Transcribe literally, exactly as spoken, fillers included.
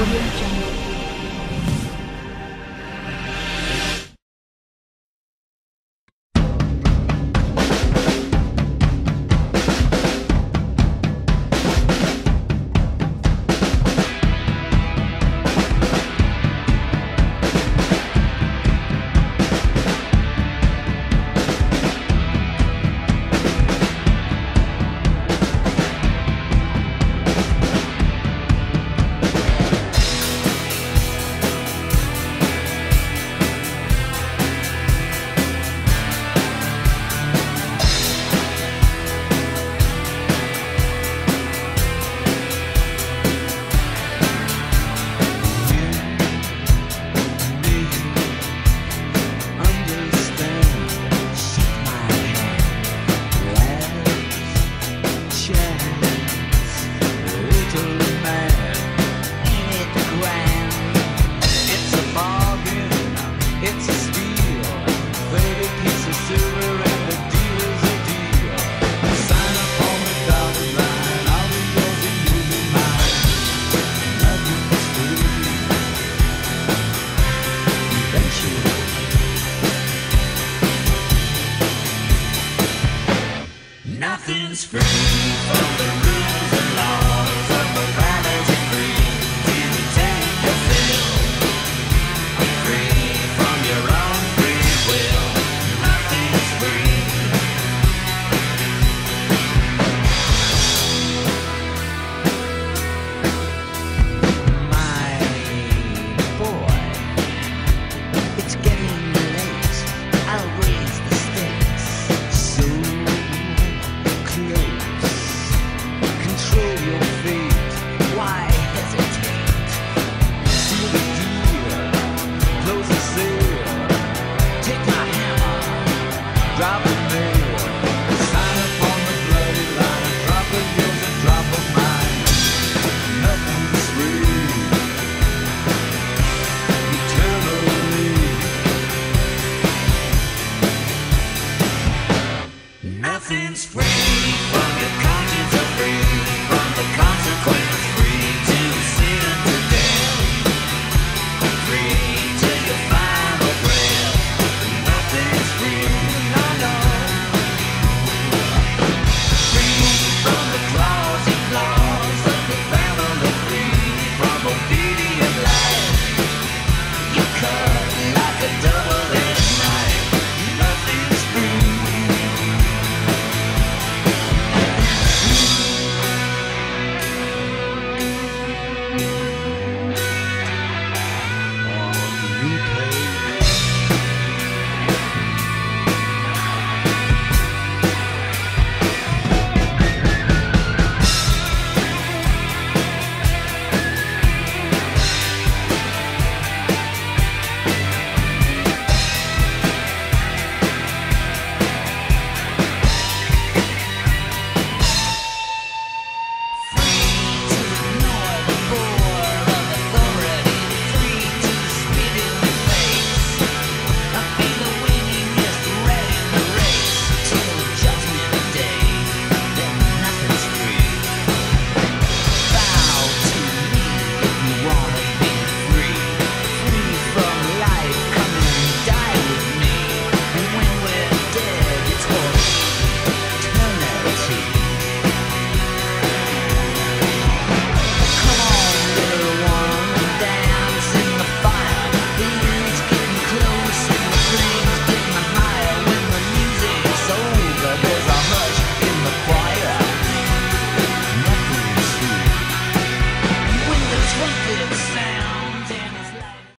Nothing's free from the